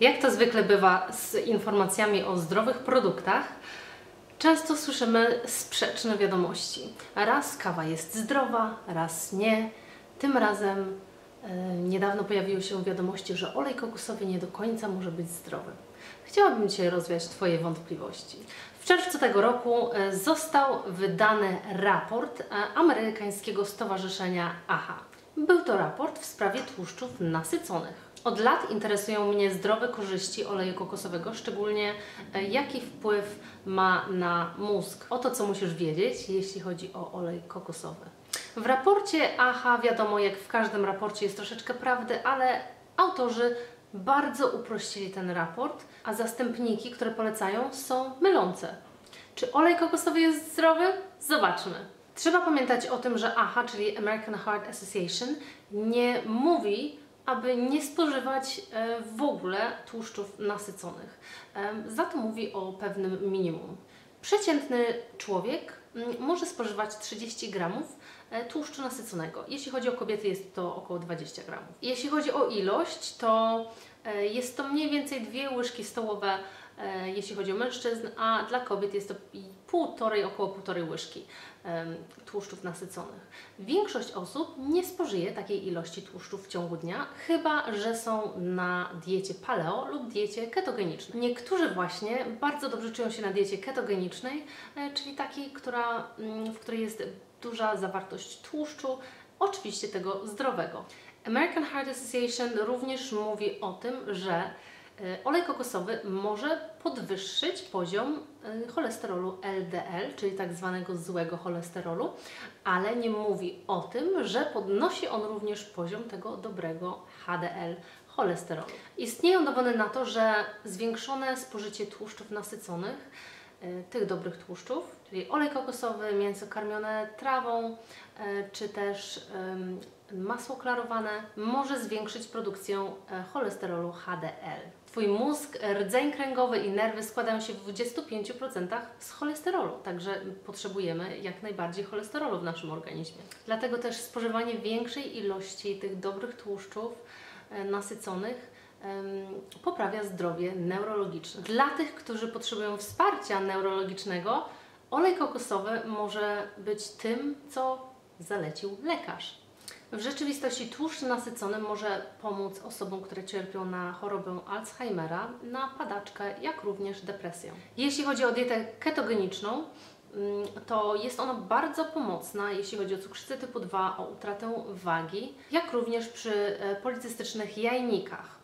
Jak to zwykle bywa z informacjami o zdrowych produktach, często słyszymy sprzeczne wiadomości. Raz kawa jest zdrowa, raz nie. Tym razem niedawno pojawiły się wiadomości, że olej kokosowy nie do końca może być zdrowy. Chciałabym dzisiaj rozwiać Twoje wątpliwości. W czerwcu tego roku został wydany raport amerykańskiego stowarzyszenia AHA. Był to raport w sprawie tłuszczów nasyconych. Od lat interesują mnie zdrowe korzyści oleju kokosowego, szczególnie jaki wpływ ma na mózg. Oto co musisz wiedzieć, jeśli chodzi o olej kokosowy. W raporcie AHA, wiadomo, jak w każdym raporcie jest troszeczkę prawdy, ale autorzy bardzo uprościli ten raport, a zastępniki, które polecają, są mylące. Czy olej kokosowy jest zdrowy? Zobaczmy. Trzeba pamiętać o tym, że AHA, czyli American Heart Association, nie mówi, aby nie spożywać w ogóle tłuszczów nasyconych. Za to mówi o pewnym minimum. Przeciętny człowiek może spożywać 30 gramów tłuszczu nasyconego. Jeśli chodzi o kobiety, jest to około 20 gramów. Jeśli chodzi o ilość, to jest to mniej więcej 2 łyżki stołowe, jeśli chodzi o mężczyzn, a dla kobiet jest to około półtorej łyżki tłuszczów nasyconych. Większość osób nie spożyje takiej ilości tłuszczów w ciągu dnia, chyba że są na diecie paleo lub diecie ketogenicznej. Niektórzy właśnie bardzo dobrze czują się na diecie ketogenicznej, czyli takiej, w której jest duża zawartość tłuszczu, oczywiście tego zdrowego. American Heart Association również mówi o tym, że olej kokosowy może podwyższyć poziom cholesterolu LDL, czyli tak zwanego złego cholesterolu, ale nie mówi o tym, że podnosi on również poziom tego dobrego HDL cholesterolu. Istnieją dowody na to, że zwiększone spożycie tłuszczów nasyconych, tych dobrych tłuszczów, czyli olej kokosowy, mięso karmione trawą, czy też masło klarowane, może zwiększyć produkcję cholesterolu HDL. Twój mózg, rdzeń kręgowy i nerwy składają się w 25% z cholesterolu, także potrzebujemy jak najbardziej cholesterolu w naszym organizmie. Dlatego też spożywanie większej ilości tych dobrych tłuszczów nasyconych poprawia zdrowie neurologiczne. Dla tych, którzy potrzebują wsparcia neurologicznego, olej kokosowy może być tym, co zalecił lekarz. W rzeczywistości tłuszcz nasycony może pomóc osobom, które cierpią na chorobę Alzheimera, na padaczkę, jak również depresję. Jeśli chodzi o dietę ketogeniczną, to jest ona bardzo pomocna, jeśli chodzi o cukrzycę typu 2, o utratę wagi, jak również przy policystycznych jajnikach.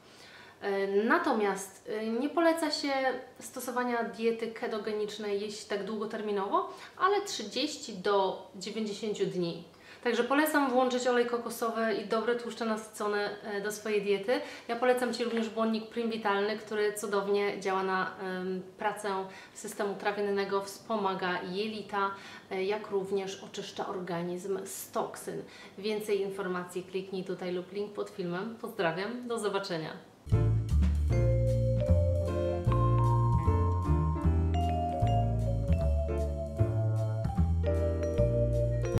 Natomiast nie poleca się stosowania diety ketogenicznej, jeśli tak długoterminowo, ale 30 do 90 dni. Także polecam włączyć olej kokosowy i dobre tłuszcze nasycone do swojej diety. Ja polecam Ci również błonnik primvitalny, który cudownie działa na pracę systemu trawiennego, wspomaga jelita, jak również oczyszcza organizm z toksyn. Więcej informacji kliknij tutaj lub link pod filmem. Pozdrawiam, do zobaczenia.